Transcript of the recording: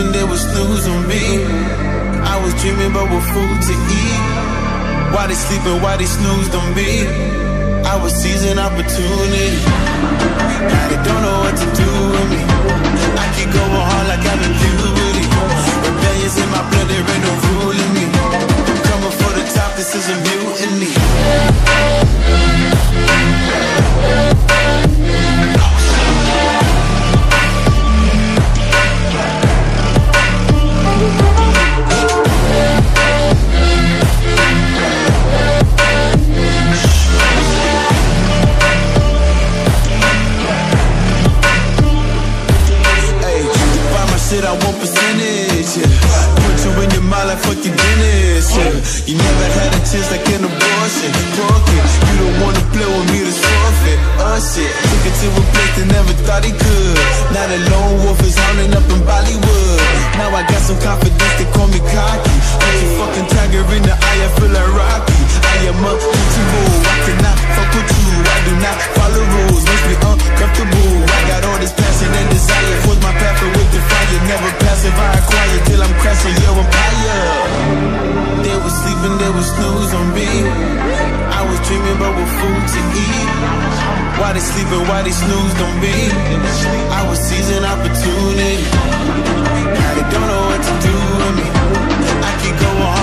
There was news on me. I was dreaming about what food to eat. Why they sleeping, why they snoozed on me? I was seizing opportunity. Now they don't know what to do with me. I keep going hard like I'm in puberty. Rebellions in my blood, there ain't no ruling me. I'm coming for the top, this is a mutiny. I want percentage, yeah. Put you in your mouth like fucking Guinness, yeah. You never had a chance like an abortion. Fuck it, you don't wanna play with me, that's forfeit. Shit, took it to a place they never thought he could. Now the lone wolf is hounding up in Bollywood. Now I got some confidence, they call me cocky. Put your fucking tiger in the eye, I feel like Rocky. I am a Gucci move, I cannot fuck with you. I do not follow rules, makes me uncomfortable. I got all this passion and desire, force my path with the fire. Never passive, I acquire till I'm crashing your empire. They were sleeping, they were snooze on me. I was dreaming about what food to eat. Why they sleeping, why they snoozed on me? I was seizing opportunity. Now they don't know what to do with me. I keep going hard.